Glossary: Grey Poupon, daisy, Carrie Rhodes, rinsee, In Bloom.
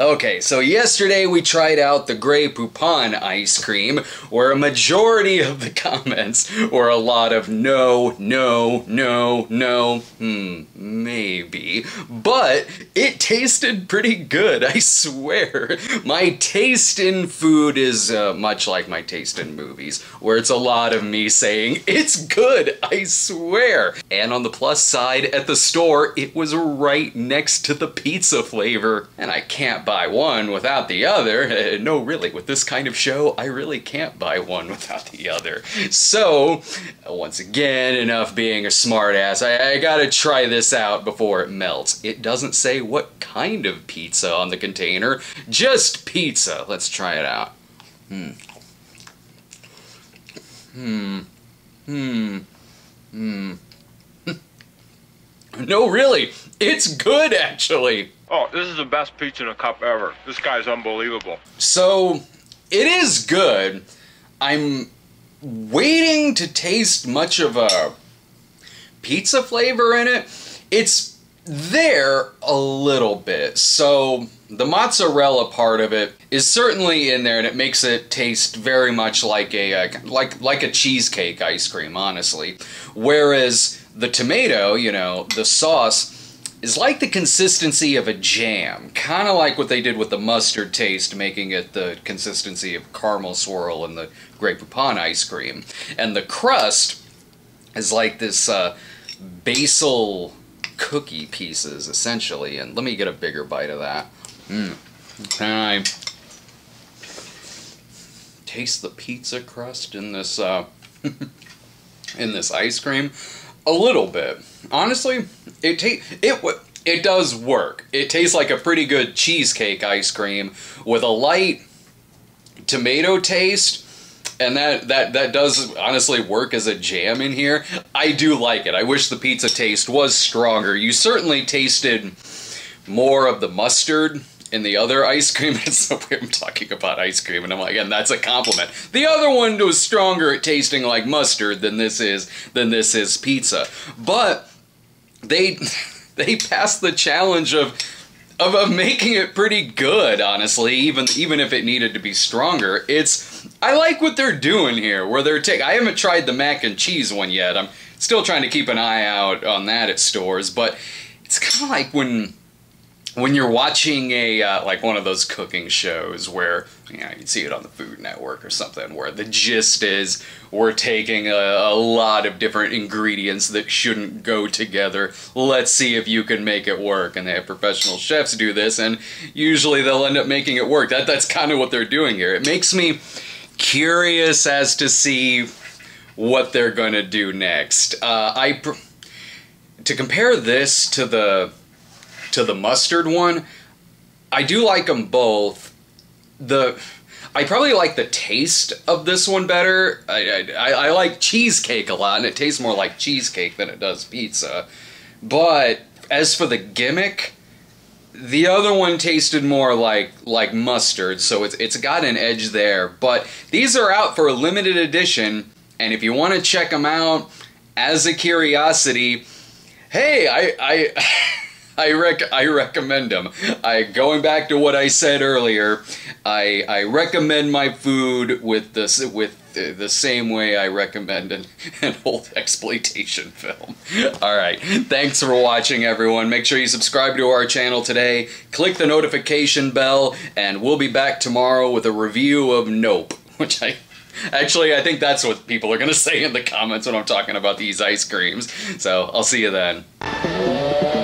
Okay, so yesterday we tried out the Grey Poupon ice cream, where a majority of the comments were a lot of no, maybe. But it tasted pretty good, I swear. My taste in food is much like my taste in movies, where it's a lot of me saying, it's good, I swear. And on the plus side, at the store, it was right next to the pizza flavor, and I can't buy one without the other. No, really, with this kind of show, I really can't buy one without the other. So, once again, enough being a smartass. I gotta try this out before it melts. It doesn't say what kind of pizza on the container, just pizza. Let's try it out. No, really, it's good, actually. Oh, this is the best pizza in a cup ever. This guy's unbelievable. So, it is good. I'm waiting to taste much of a pizza flavor in it. It's there a little bit. So, the mozzarella part of it is certainly in there, and it makes it taste very much like a cheesecake ice cream, honestly. Whereas the tomato, you know, the sauce, is like the consistency of a jam, kind of like what they did with the mustard taste, making it the consistency of caramel swirl and the Grey Poupon ice cream. And the crust is like this basil cookie pieces, essentially. And let me get a bigger bite of that. Can I taste the pizza crust in this in this ice cream? A little bit. Honestly, it does work. It tastes like a pretty good cheesecake ice cream with a light tomato taste, and that does honestly work as a jam in here. I do like it. I wish the pizza taste was stronger. You certainly tasted more of the mustard in the other ice cream. It's so weird, I'm talking about ice cream, and I'm like, and that's a compliment. The other one was stronger at tasting like mustard than this is pizza. But they passed the challenge of making it pretty good, honestly, even if it needed to be stronger. I like what they're doing here, where they're I haven't tried the mac and cheese one yet. I'm still trying to keep an eye out on that at stores, but it's kind of like when you're watching like one of those cooking shows where, you know, you'd see it on the Food Network or something, where the gist is we're taking a lot of different ingredients that shouldn't go together. Let's see if you can make it work. And they have professional chefs do this, and usually they'll end up making it work. That's kind of what they're doing here. It makes me curious as to see what they're going to do next. To compare this to the mustard one, I do like them both. I probably like the taste of this one better. I like cheesecake a lot, and it tastes more like cheesecake than it does pizza. But as for the gimmick, the other one tasted more like mustard, so it's got an edge there. But these are out for a limited edition, and if you want to check them out as a curiosity, hey, I recommend them. Going back to what I said earlier, I recommend my food with the same way I recommend an old exploitation film. All right, thanks for watching, everyone. Make sure you subscribe to our channel today, click the notification bell, and we'll be back tomorrow with a review of Nope, which I think that's what people are going to say in the comments when I'm talking about these ice creams. So I'll see you then.